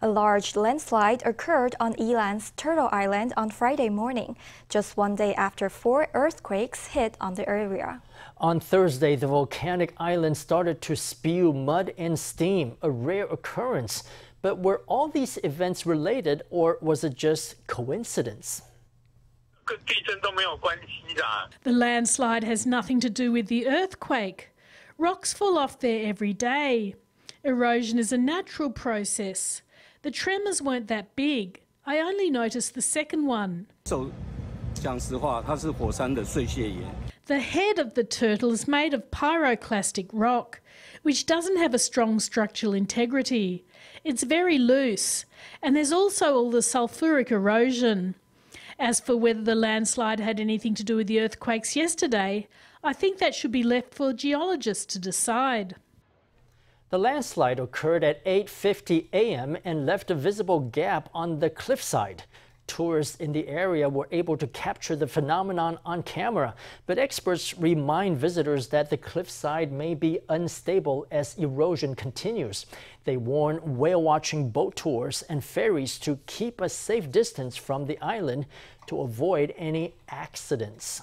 A large landslide occurred on Yilan's Turtle Island on Friday morning, just one day after 4 earthquakes hit on the area. On Thursday, the volcanic island started to spew mud and steam, a rare occurrence. But were all these events related, or was it just coincidence? The landslide has nothing to do with the earthquake. Rocks fall off there every day. Erosion is a natural process. The tremors weren't that big. I only noticed the second one. The head of the turtle is made of pyroclastic rock, which doesn't have a strong structural integrity. It's very loose, and there's also all the sulphuric erosion. As for whether the landslide had anything to do with the earthquakes yesterday, I think that should be left for geologists to decide. The landslide occurred at 8:50 a.m. and left a visible gap on the cliffside. Tourists in the area were able to capture the phenomenon on camera, but experts remind visitors that the cliffside may be unstable as erosion continues. They warn whale-watching boat tours and ferries to keep a safe distance from the island to avoid any accidents.